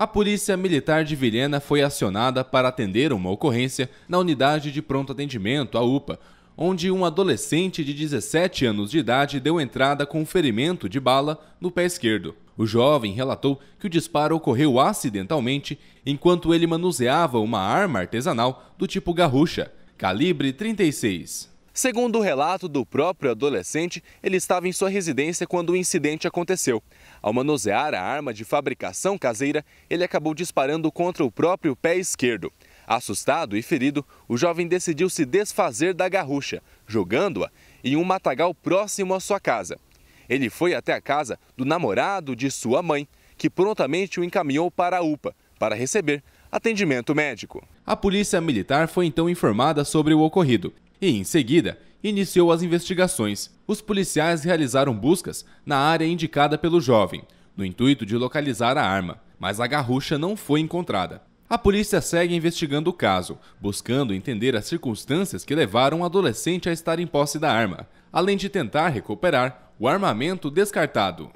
A Polícia Militar de Vilhena foi acionada para atender uma ocorrência na unidade de pronto atendimento, a UPA, onde um adolescente de 17 anos de idade deu entrada com um ferimento de bala no pé esquerdo. O jovem relatou que o disparo ocorreu acidentalmente enquanto ele manuseava uma arma artesanal do tipo garrucha, calibre 36. Segundo o relato do próprio adolescente, ele estava em sua residência quando o incidente aconteceu. Ao manusear a arma de fabricação caseira, ele acabou disparando contra o próprio pé esquerdo. Assustado e ferido, o jovem decidiu se desfazer da garrucha, jogando-a em um matagal próximo à sua casa. Ele foi até a casa do namorado de sua mãe, que prontamente o encaminhou para a UPA para receber atendimento médico. A Polícia Militar foi então informada sobre o ocorrido e, em seguida, iniciou as investigações. Os policiais realizaram buscas na área indicada pelo jovem, no intuito de localizar a arma, mas a garrucha não foi encontrada. A polícia segue investigando o caso, buscando entender as circunstâncias que levaram o adolescente a estar em posse da arma, além de tentar recuperar o armamento descartado.